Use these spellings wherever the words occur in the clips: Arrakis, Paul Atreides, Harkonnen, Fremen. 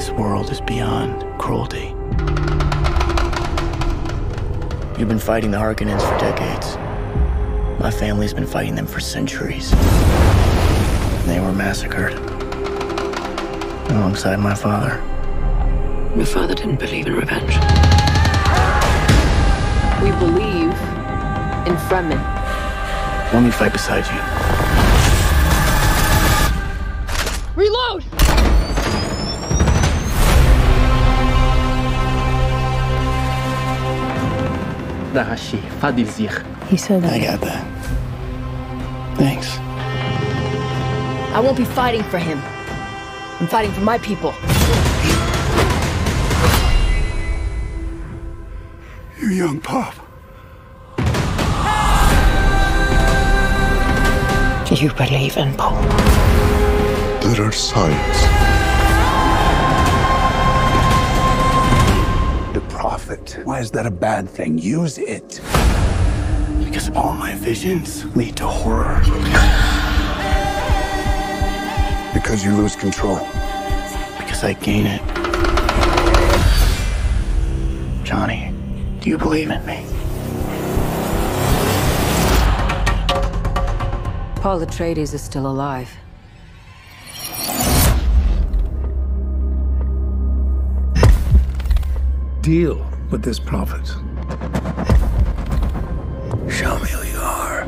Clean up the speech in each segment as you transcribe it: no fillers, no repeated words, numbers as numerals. This world is beyond cruelty. You've been fighting the Harkonnens for decades. My family's been fighting them for centuries. They were massacred alongside my father. Your father didn't believe in revenge. We believe in Fremen. Let me fight beside you. Reload! He said that. I got that. Thanks. I won't be fighting for him. I'm fighting for my people. You young pup. Do you believe in Paul? There are signs. The prophet. Why is that a bad thing? Use it. Because all my visions lead to horror. Because you lose control. Because I gain it. Johnny, do you believe in me? Paul Atreides is still alive. Deal with this prophet. Show me who you are.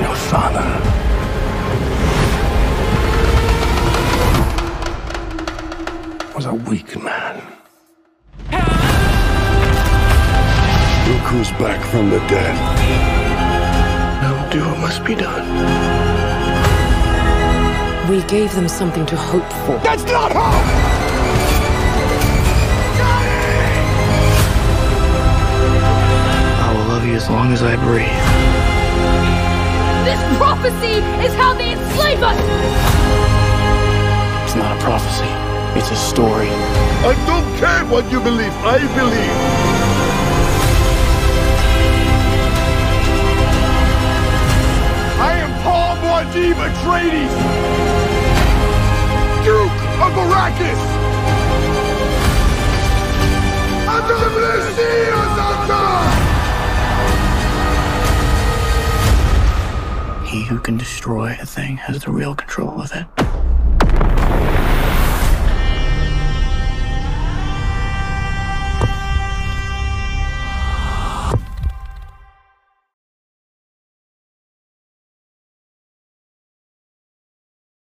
Your father. Was a weak man who comes back from the dead. Now do what must be done. We gave them something to hope for. That's not hope! Johnny! I will love you as long as I breathe. This prophecy is how they enslave us! It's not a prophecy. It's a story. I don't care what you believe. I believe. I am Paul Atreides, Duke of Arrakis. Under the blue sea of Zarkar. He who can destroy a thing has the real control of it.